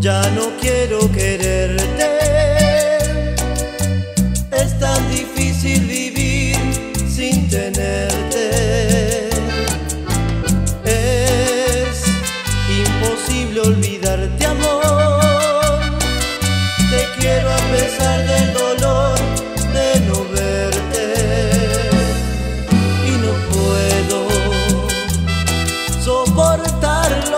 ya no quiero quererte. Es tan difícil vivir sin tenerte. Es imposible olvidarte, amor. Te quiero a pesar del dolor de no verte. Y no puedo soportarlo.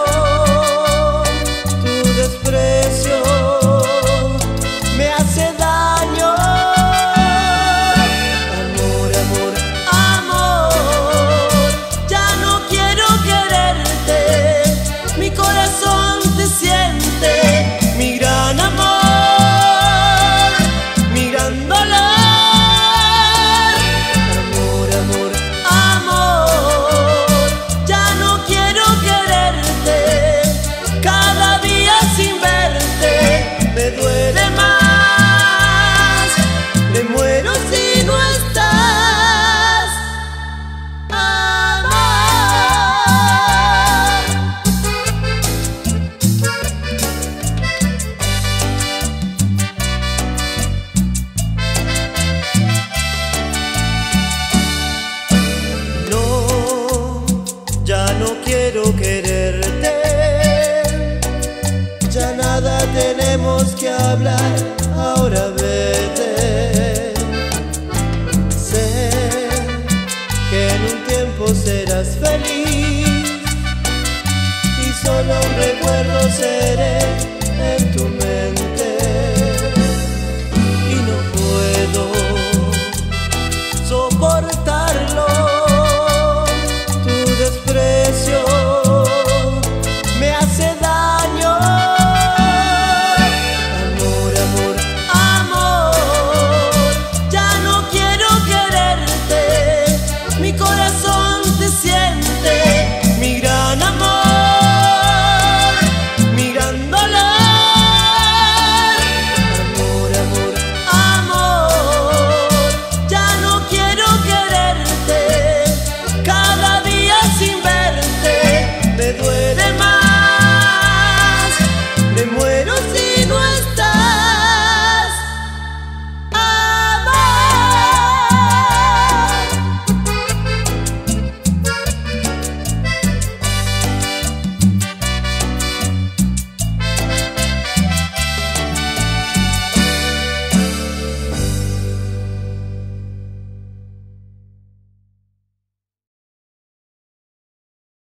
Quiero quererte, ya nada tenemos que hablar, ahora vete. Sé que en un tiempo serás feliz y solo un recuerdo seré en tu mente.